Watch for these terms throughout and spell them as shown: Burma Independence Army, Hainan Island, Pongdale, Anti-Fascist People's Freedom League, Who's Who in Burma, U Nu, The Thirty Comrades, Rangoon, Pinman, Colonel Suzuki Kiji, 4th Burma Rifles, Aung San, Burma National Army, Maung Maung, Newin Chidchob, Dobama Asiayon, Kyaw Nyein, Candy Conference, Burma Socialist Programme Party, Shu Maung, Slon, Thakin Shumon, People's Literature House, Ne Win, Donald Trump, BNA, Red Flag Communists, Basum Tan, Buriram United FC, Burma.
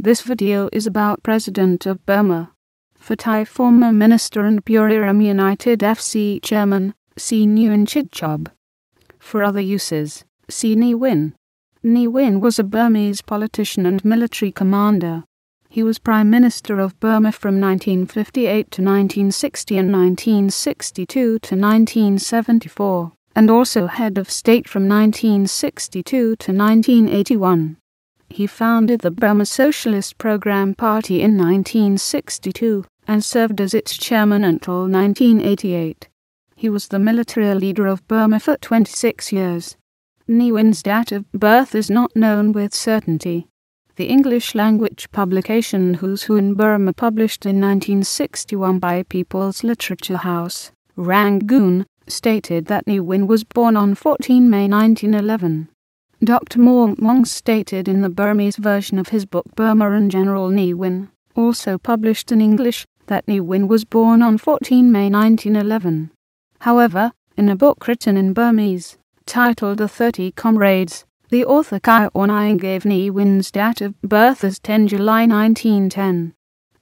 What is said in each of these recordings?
This video is about President of Burma. Fatai former Minister and Buriram United FC Chairman, see Newin Chidchob. For other uses, see Ne Win. Ne Win was a Burmese politician and military commander. He was Prime Minister of Burma from 1958 to 1960 and 1962 to 1974, and also head of state from 1962 to 1981. He founded the Burma Socialist Programme Party in 1962, and served as its chairman until 1988. He was the military leader of Burma for 26 years. Ne Win's date of birth is not known with certainty. The English-language publication Who's Who in Burma, published in 1961 by People's Literature House, Rangoon, stated that Ne Win was born on 14 May 1911. Dr. Maung Maung stated in the Burmese version of his book Burma and General Ne Win, also published in English, that Ne Win was born on 14 May 1911. However, in a book written in Burmese, titled The 30 Comrades, the author Kyaw Nyein gave Ne Win's date of birth as 10 July 1910.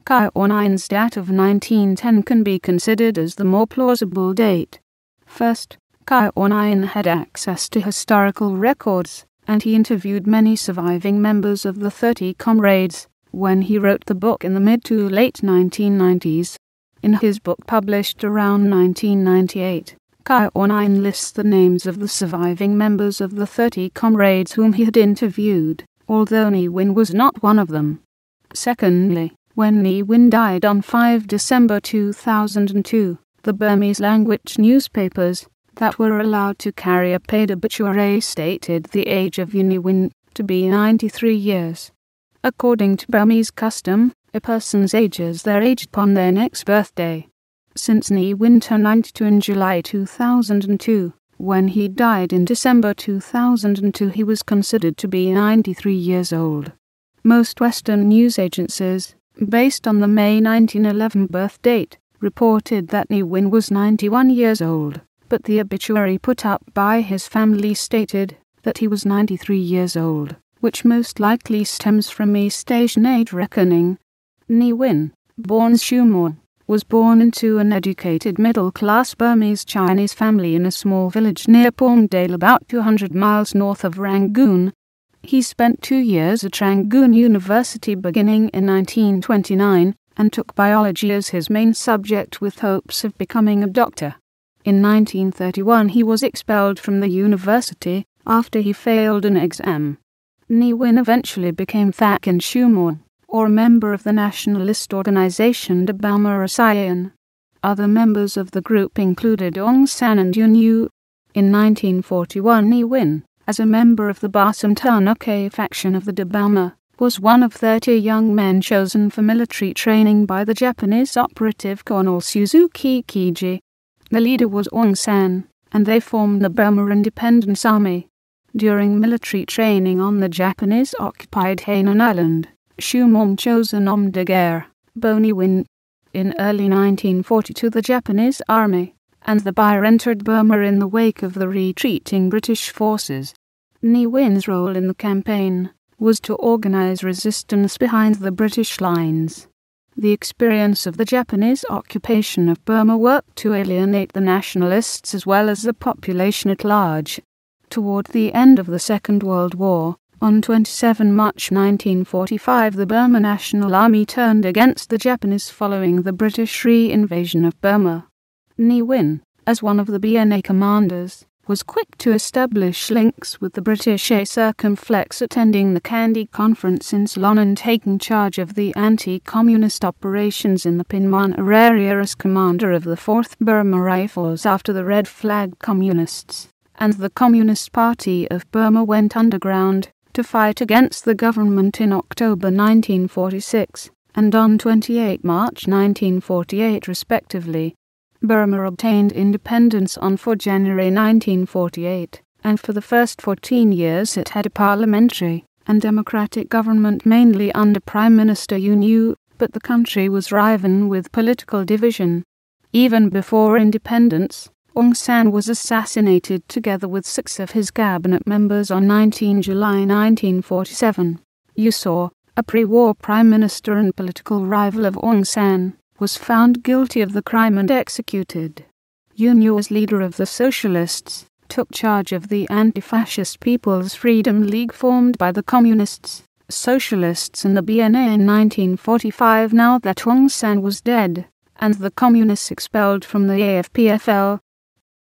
Kyaw Nyein's date of 1910 can be considered as the more plausible date. First, Kyaw Nyein had access to historical records, and he interviewed many surviving members of the 30 Comrades when he wrote the book in the mid to late 1990s. In his book published around 1998, Kyaw Nyein lists the names of the surviving members of the 30 Comrades whom he had interviewed, although Ne Win was not one of them. Secondly, when Ne Win died on 5 December 2002, the Burmese-language newspapers that were allowed to carry a paid obituary stated the age of Ne Win to be 93 years. According to Burmese custom, a person's age is their age upon their next birthday. Since Ne Win turned 92 in July 2002, when he died in December 2002 he was considered to be 93 years old. Most Western news agencies, based on the May 1911 birth date, reported that Ne Win was 91 years old, but the obituary put up by his family stated that he was 93 years old, which most likely stems from East Asian age reckoning. Ne Win, born Shu Maung, was born into an educated middle-class Burmese Chinese family in a small village near Pongdale, about 200 miles north of Rangoon. He spent 2 years at Rangoon University beginning in 1929, and took biology as his main subject with hopes of becoming a doctor. In 1931 he was expelled from the university, after he failed an exam. Ne Win eventually became Thakin Shumon, or a member of the nationalist organization Dobama Asiayon. Other members of the group included Aung San and U Nu. In 1941 Ne Win, as a member of the Basum Tan faction of the Dobama, was one of 30 young men chosen for military training by the Japanese operative Colonel Suzuki Kiji. The leader was Aung San, and they formed the Burma Independence Army. During military training on the Japanese-occupied Hainan Island, Shu Maung chose a nom de guerre, Beau Ne Win. In early 1942 the Japanese Army and the Boer entered Burma in the wake of the retreating British forces. Ne Win's role in the campaign was to organize resistance behind the British lines. The experience of the Japanese occupation of Burma worked to alienate the nationalists as well as the population at large. Toward the end of the Second World War, on 27 March 1945 the Burma National Army turned against the Japanese following the British re-invasion of Burma. Ne Win, as one of the BNA commanders, was quick to establish links with the British circumflex, attending the Candy Conference in Slon and taking charge of the anti-communist operations in the Pinman area as commander of the 4th Burma Rifles after the Red Flag Communists and the Communist Party of Burma went underground to fight against the government in October 1946 and on 28 March 1948 respectively. Burma obtained independence on 4 January 1948, and for the first 14 years it had a parliamentary and democratic government mainly under Prime Minister U Nu, but the country was riven with political division. Even before independence, Aung San was assassinated together with 6 of his cabinet members on 19 July 1947. U Saw, a pre-war prime minister and political rival of Aung San, was found guilty of the crime and executed. U Nu, as leader of the socialists, took charge of the Anti-Fascist People's Freedom League formed by the communists, socialists and the BNA in 1945 now that Aung San was dead, and the communists expelled from the AFPFL,